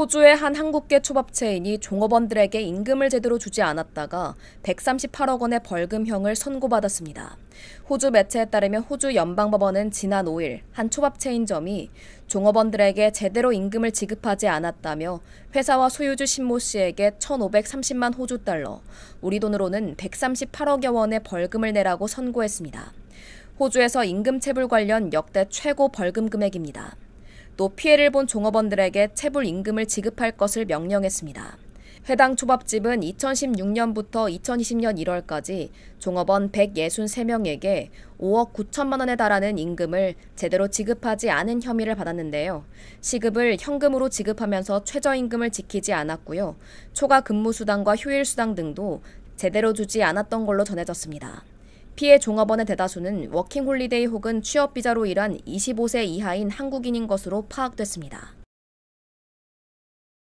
호주의 한 한국계 초밥체인이 종업원들에게 임금을 제대로 주지 않았다가 138억 원의 벌금형을 선고받았습니다. 호주 매체에 따르면 호주 연방법원은 지난 5일 한 초밥체인점이 종업원들에게 제대로 임금을 지급하지 않았다며 회사와 소유주 신모 씨에게 1,530만 호주 달러, 우리 돈으로는 138억여 원의 벌금을 내라고 선고했습니다. 호주에서 임금 체불 관련 역대 최고 벌금 금액입니다. 또 피해를 본 종업원들에게 체불 임금을 지급할 것을 명령했습니다. 해당 초밥집은 2016년부터 2020년 1월까지 종업원 163명에게 5억 9천만 원에 달하는 임금을 제대로 지급하지 않은 혐의를 받았는데요. 시급을 현금으로 지급하면서 최저임금을 지키지 않았고요. 초과 근무수당과 휴일수당 등도 제대로 주지 않았던 걸로 전해졌습니다. 피해 종업원의 대다수는 워킹홀리데이 혹은 취업비자로 일한 25세 이하인 한국인인 것으로 파악됐습니다.